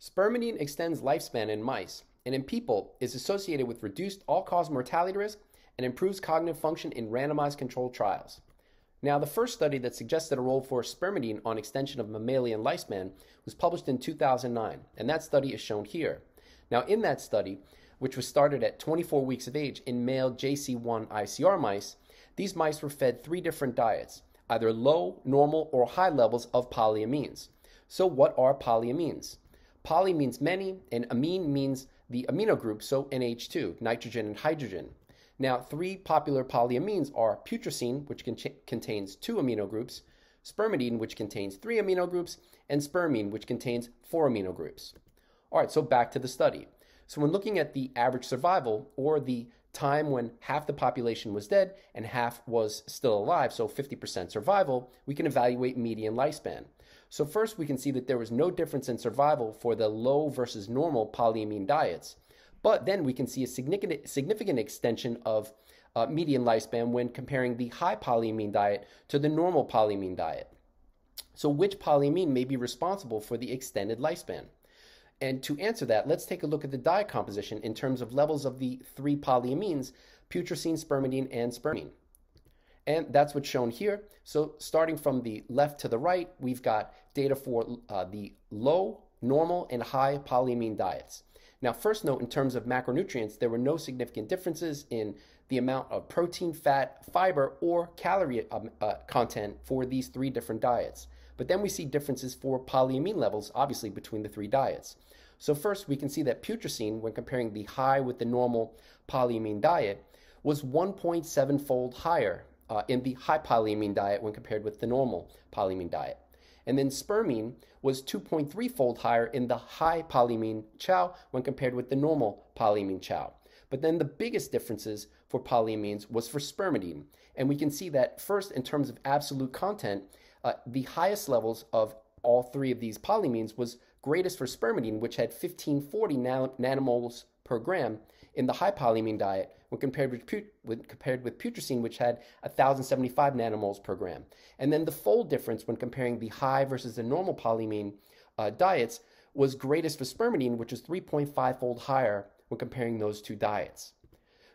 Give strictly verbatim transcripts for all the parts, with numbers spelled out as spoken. Spermidine extends lifespan in mice, and in people is associated with reduced all-cause mortality risk and improves cognitive function in randomized controlled trials. Now, the first study that suggested a role for spermidine on extension of mammalian lifespan was published in two thousand nine, and that study is shown here. Now, in that study, which was started at twenty-four weeks of age in male J C one I C R mice, these mice were fed three different diets, either low, normal, or high levels of polyamines. So what are polyamines? Poly means many, and amine means the amino group, so N H two, nitrogen and hydrogen. Now, three popular polyamines are putrescine, which con contains two amino groups, spermidine, which contains three amino groups, and spermine, which contains four amino groups. All right, so back to the study. So when looking at the average survival, or the time when half the population was dead and half was still alive, so fifty percent survival, we can evaluate median lifespan. So first, we can see that there was no difference in survival for the low versus normal polyamine diets. But then we can see a significant, significant extension of uh, median lifespan when comparing the high polyamine diet to the normal polyamine diet. So which polyamine may be responsible for the extended lifespan? And to answer that, let's take a look at the diet composition in terms of levels of the three polyamines, putrescine, spermidine, and spermine. And that's what's shown here. So starting from the left to the right, we've got data for uh, the low, normal, and high polyamine diets. Now, first note, in terms of macronutrients, there were no significant differences in the amount of protein, fat, fiber, or calorie um, uh, content for these three different diets. But then we see differences for polyamine levels, obviously, between the three diets. So first, we can see that putrescine, when comparing the high with the normal polyamine diet, was one point seven fold higher uh, in the high polyamine diet when compared with the normal polyamine diet. And then spermine was two point three fold higher in the high polyamine chow when compared with the normal polyamine chow. But then the biggest differences for polyamines was for spermidine. And we can see that first, in terms of absolute content, uh, the highest levels of all three of these polyamines was greatest for spermidine, which had fifteen forty nanomoles per gram in the high polyamine diet when compared with, put when compared with putrescine, which had one thousand seventy-five nanomoles per gram. And then the fold difference when comparing the high versus the normal polyamine uh, diets was greatest for spermidine, which is three point five fold higher when comparing those two diets.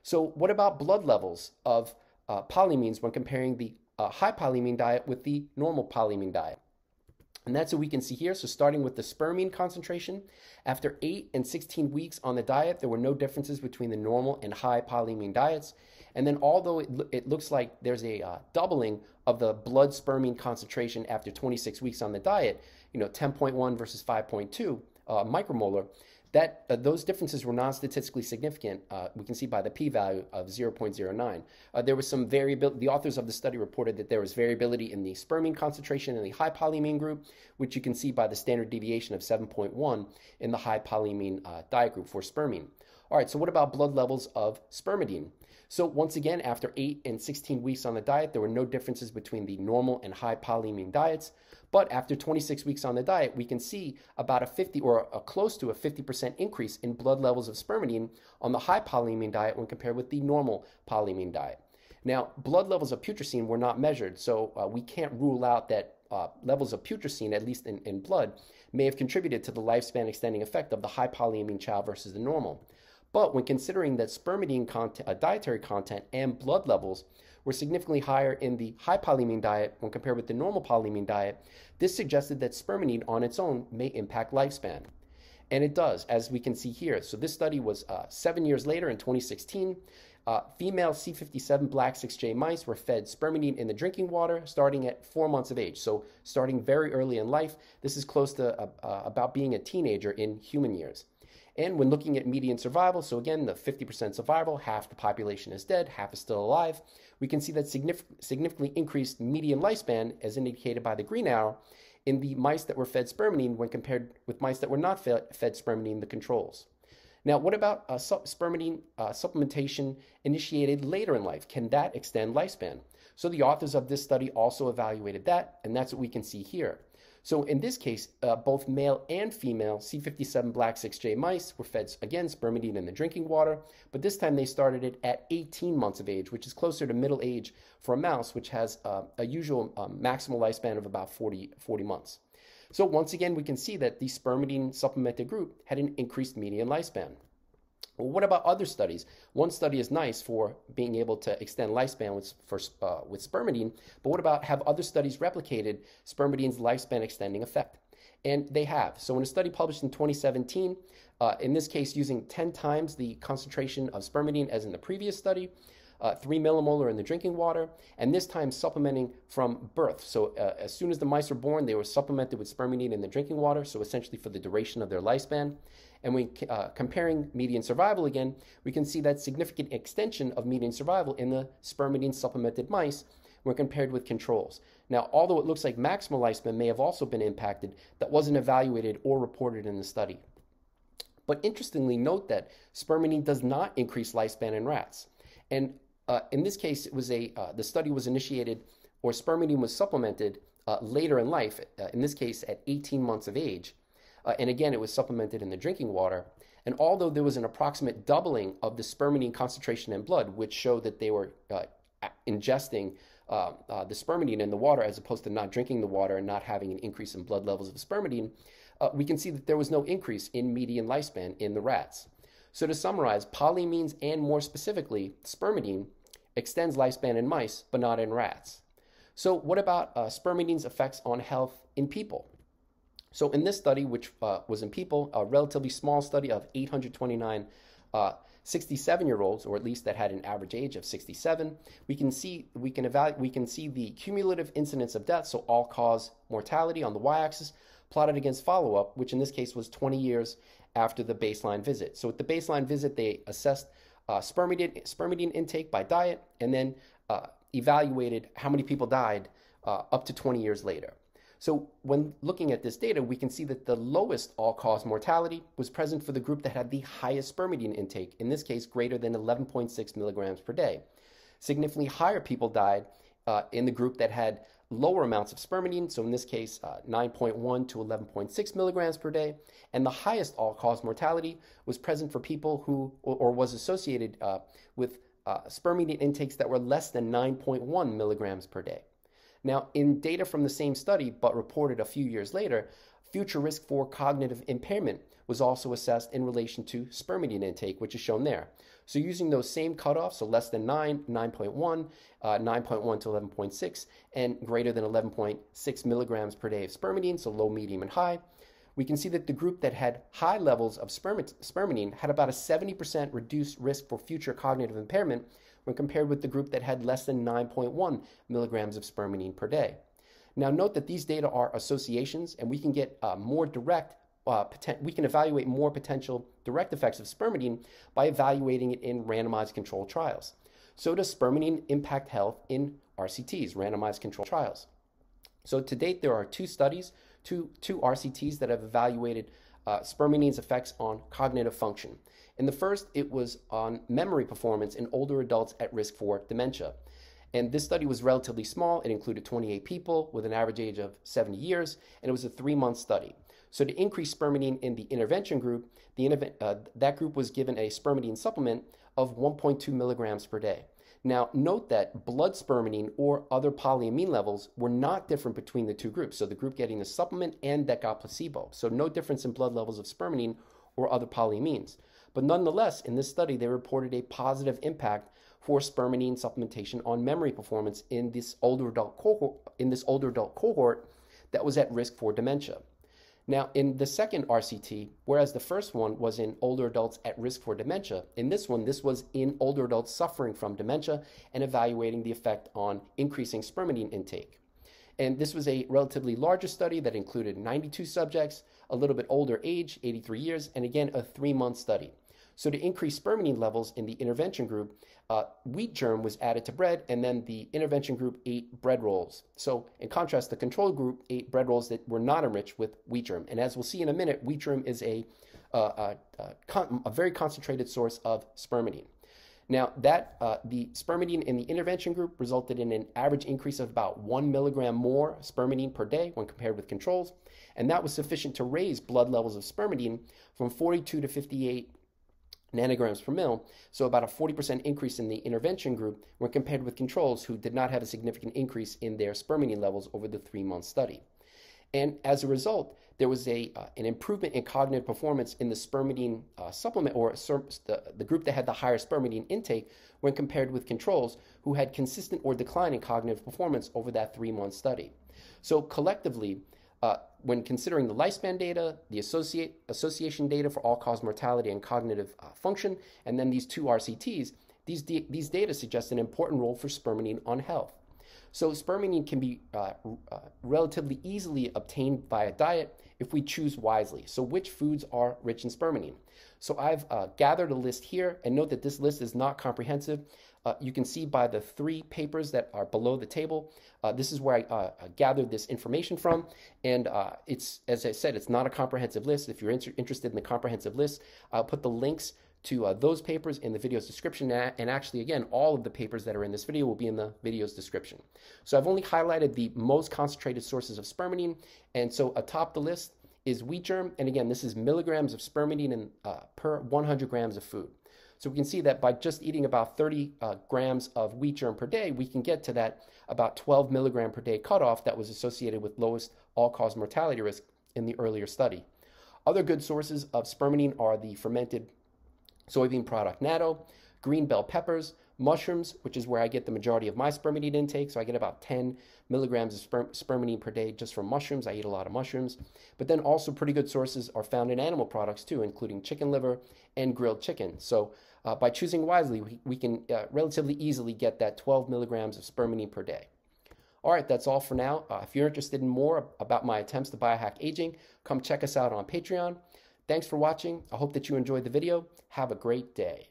So what about blood levels of uh, polyamines when comparing the uh, high polyamine diet with the normal polyamine diet? And that's what we can see here. So starting with the spermine concentration, after eight and sixteen weeks on the diet, there were no differences between the normal and high polyamine diets. And then although it, lo it looks like there's a uh, doubling of the blood spermine concentration after twenty-six weeks on the diet, you know, ten point one versus five point two uh, micromolar, that, uh, those differences were non-statistically significant. Uh, we can see by the p-value of zero point zero nine. Uh, there was some variability. The authors of the study reported that there was variability in the spermine concentration in the high polyamine group, which you can see by the standard deviation of seven point one in the high polyamine uh, diet group for spermine. All right, so what about blood levels of spermidine? So once again, after eight and sixteen weeks on the diet, there were no differences between the normal and high polyamine diets. But after twenty-six weeks on the diet, we can see about a fifty or a close to a fifty percent increase in blood levels of spermidine on the high polyamine diet when compared with the normal polyamine diet. Now, blood levels of putrescine were not measured, so uh, we can't rule out that uh, levels of putrescine, at least in, in blood, may have contributed to the lifespan extending effect of the high polyamine chow versus the normal. But when considering that spermidine content, uh, dietary content and blood levels were significantly higher in the high polyamine diet when compared with the normal polyamine diet, this suggested that spermidine on its own may impact lifespan. And it does, as we can see here. So this study was uh, seven years later in twenty sixteen. Uh, female C fifty-seven black six J mice were fed spermidine in the drinking water starting at four months of age. So starting very early in life, this is close to uh, uh, about being a teenager in human years. And when looking at median survival, so again, the fifty percent survival, half the population is dead, half is still alive, we can see that significant, significantly increased median lifespan, as indicated by the green arrow, in the mice that were fed spermidine when compared with mice that were not fed, fed spermidine, the controls. Now, what about uh, su spermidine uh, supplementation initiated later in life? Can that extend lifespan? So the authors of this study also evaluated that, and that's what we can see here. So in this case, uh, both male and female C fifty-seven black six J mice were fed, again, spermidine in the drinking water, but this time they started it at eighteen months of age, which is closer to middle age for a mouse, which has uh, a usual um, maximal lifespan of about forty months. So once again, we can see that the spermidine supplemented group had an increased median lifespan. Well, what about other studies? One study is nice for being able to extend lifespan with, for, uh, with spermidine, but what about have other studies replicated spermidine's lifespan extending effect? And they have. So in a study published in twenty seventeen, uh, in this case using ten times the concentration of spermidine as in the previous study, Uh, three millimolar in the drinking water, and this time supplementing from birth. So uh, as soon as the mice were born, they were supplemented with spermidine in the drinking water, so essentially for the duration of their lifespan. And when uh, comparing median survival again, we can see that significant extension of median survival in the spermidine supplemented mice when compared with controls. Now, although it looks like maximal lifespan may have also been impacted, that wasn't evaluated or reported in the study. But interestingly, note that spermidine does not increase lifespan in rats. And Uh, in this case, it was a, uh, the study was initiated or spermidine was supplemented uh, later in life, uh, in this case at eighteen months of age. Uh, and again, it was supplemented in the drinking water. And although there was an approximate doubling of the spermidine concentration in blood, which showed that they were uh, ingesting uh, uh, the spermidine in the water as opposed to not drinking the water and not having an increase in blood levels of spermidine, uh, we can see that there was no increase in median lifespan in the rats. So to summarize, polyamines and more specifically spermidine extends lifespan in mice, but not in rats. So what about uh, spermidine's effects on health in people? So in this study, which uh, was in people, a relatively small study of eight hundred twenty-nine uh, sixty-seven-year-olds, or at least that had an average age of sixty-seven, we can see we can evaluate we can see the cumulative incidence of death, so all-cause mortality on the y-axis, plotted against follow-up, which in this case was twenty years. After the baseline visit. So at the baseline visit, they assessed uh, spermidine, spermidine intake by diet and then uh, evaluated how many people died uh, up to twenty years later. So when looking at this data, we can see that the lowest all-cause mortality was present for the group that had the highest spermidine intake, in this case greater than eleven point six milligrams per day. Significantly higher people died uh, in the group that had lower amounts of spermidine, so in this case uh, nine point one to eleven point six milligrams per day, and the highest all-cause mortality was present for people who or, or was associated uh, with uh, spermidine intakes that were less than nine point one milligrams per day. Now, in data from the same study but reported a few years later, future risk for cognitive impairment was also assessed in relation to spermidine intake, which is shown there. So using those same cutoffs, so less than nine, nine point one, uh, nine point one to eleven point six, and greater than eleven point six milligrams per day of spermidine, so low, medium, and high, we can see that the group that had high levels of spermidine had about a seventy percent reduced risk for future cognitive impairment when compared with the group that had less than nine point one milligrams of spermidine per day. Now note that these data are associations, and we can get uh, more direct Uh, we can evaluate more potential direct effects of spermidine by evaluating it in randomized controlled trials. So does spermidine impact health in R C Ts, randomized controlled trials? So to date, there are two studies, two, two R C Ts that have evaluated uh, spermidine's effects on cognitive function. In the first, it was on memory performance in older adults at risk for dementia. And this study was relatively small. It included twenty-eight people with an average age of seventy years, and it was a three-month study. So to increase spermidine in the intervention group, the, uh, that group was given a spermidine supplement of one point two milligrams per day. Now note that blood spermidine or other polyamine levels were not different between the two groups. So the group getting the supplement and that got placebo. So no difference in blood levels of spermidine or other polyamines. But nonetheless, in this study, they reported a positive impact for spermidine supplementation on memory performance in this older adult cohort, in this older adult cohort that was at risk for dementia. Now, in the second R C T, whereas the first one was in older adults at risk for dementia, in this one, this was in older adults suffering from dementia and evaluating the effect on increasing spermidine intake. And this was a relatively larger study that included ninety-two subjects, a little bit older age, eighty-three years, and again, a three-month study. So to increase spermidine levels in the intervention group, uh, wheat germ was added to bread, and then the intervention group ate bread rolls. So in contrast, the control group ate bread rolls that were not enriched with wheat germ. And as we'll see in a minute, wheat germ is a, uh, a, a, a very concentrated source of spermidine. Now, that uh, the spermidine in the intervention group resulted in an average increase of about one milligram more spermidine per day when compared with controls, and that was sufficient to raise blood levels of spermidine from forty-two to fifty-eight nanograms per mil, so about a forty percent increase in the intervention group when compared with controls who did not have a significant increase in their spermidine levels over the three-month study. And as a result, there was a, uh, an improvement in cognitive performance in the spermidine uh, supplement, or the, the group that had the higher spermidine intake when compared with controls who had consistent or declining cognitive performance over that three-month study. So collectively, uh, when considering the lifespan data, the associate, association data for all-cause mortality and cognitive uh, function, and then these two R C Ts, these, these data suggest an important role for spermidine on health. So spermidine can be uh, uh, relatively easily obtained via diet if we choose wisely. So which foods are rich in spermidine? So I've uh, gathered a list here, and note that this list is not comprehensive. Uh, you can see by the three papers that are below the table, uh, this is where I uh, gathered this information from. And uh, it's, as I said, it's not a comprehensive list. If you're inter interested in the comprehensive list, I'll put the links to uh, those papers in the video's description, and actually, again, all of the papers that are in this video will be in the video's description. So I've only highlighted the most concentrated sources of spermidine, and so atop the list is wheat germ, and again, this is milligrams of spermidine in, uh, per one hundred grams of food. So we can see that by just eating about thirty uh, grams of wheat germ per day, we can get to that about twelve milligram per day cutoff that was associated with lowest all-cause mortality risk in the earlier study. Other good sources of spermidine are the fermented soybean product natto, green bell peppers, mushrooms, which is where I get the majority of my spermidine intake. So I get about ten milligrams of sperm spermidine per day just from mushrooms. I eat a lot of mushrooms. But then also pretty good sources are found in animal products too, including chicken liver and grilled chicken. So uh, by choosing wisely, we, we can uh, relatively easily get that twelve milligrams of spermidine per day. All right, that's all for now. Uh, if you're interested in more about my attempts to biohack aging, come check us out on Patreon. Thanks for watching. I hope that you enjoyed the video. Have a great day.